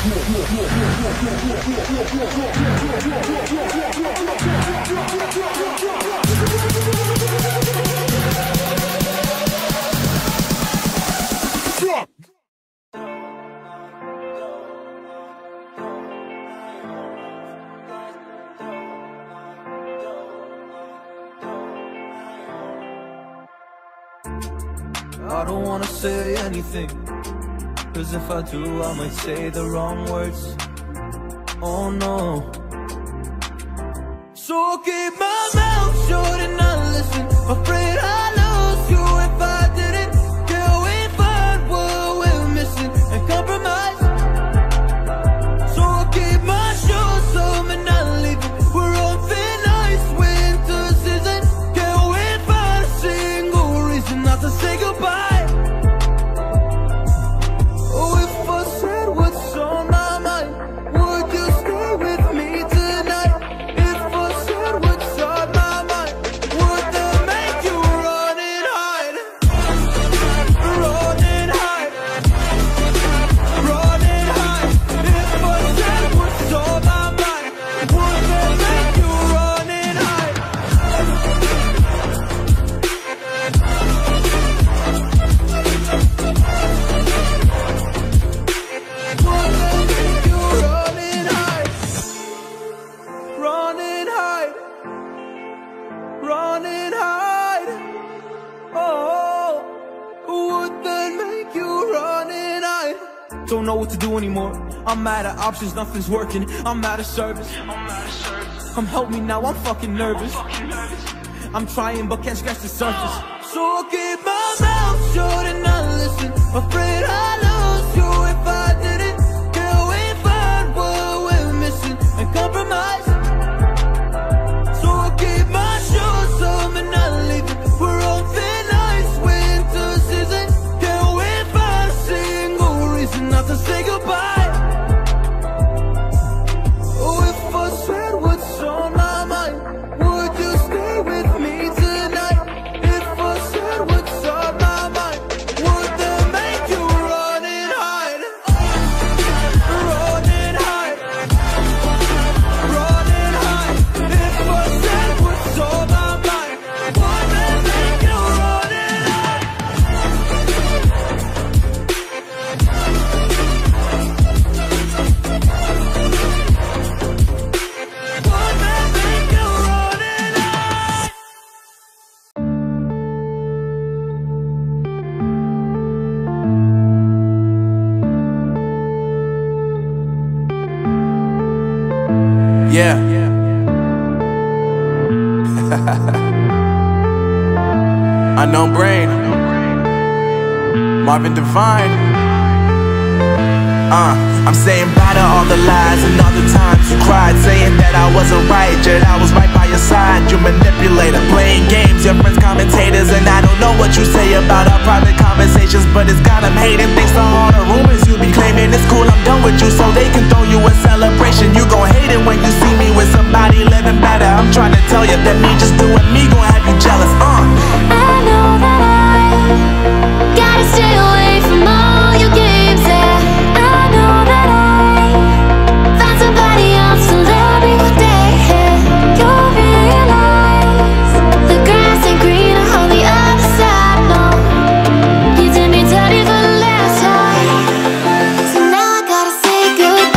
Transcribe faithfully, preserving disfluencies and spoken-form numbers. I don't wanna say anything, cause if I do, I might say the wrong words. Oh no. So I'll keep my mouth shut and not listen. Afraid I'll lose you if I didn't. Till we find what we're missing and compromise. So I'll keep my shoes on and not leave it. We're on thin ice, winter season. Can't wait for a single reason not to say goodbye. Don't know what to do anymore. I'm out of options, nothing's working. I'm out of service. Come help me now, I'm fucking nervous. I'm trying but can't scratch the surface. So I'll keep my mouth shut and not listen. Afraid I'll lose you if I didn't. Till we find what we're missing and compromise. So I'll keep my shoes on and not leave it. We're on thin ice, winter season. Can't wait for a single reason not to say goodbye. Yeah. Unknown brain. Marvin Devine. Uh, I'm saying bye to all the lies and all the times you cried, saying that I wasn't right, yet I was right by your side. You manipulator, playing games, your friends commentators, and I don't know what you say about our private conversations, but it's got them hating. Thanks to all the rumors you be claiming, it's cool, I'm done with you, so they can throw you a celebration. You gon' hate it when you see me with somebody living better. I'm trying to tell you that me just doing me gon' have you jealous. uh. I know that I gotta stay away from all your games. Yeah, I know that I found somebody else to love me one day. Yeah, you'll realize the grass ain't greener on the other side. No, you did me dirty for the last time, so now I gotta say goodbye. So now I gotta say goodbye.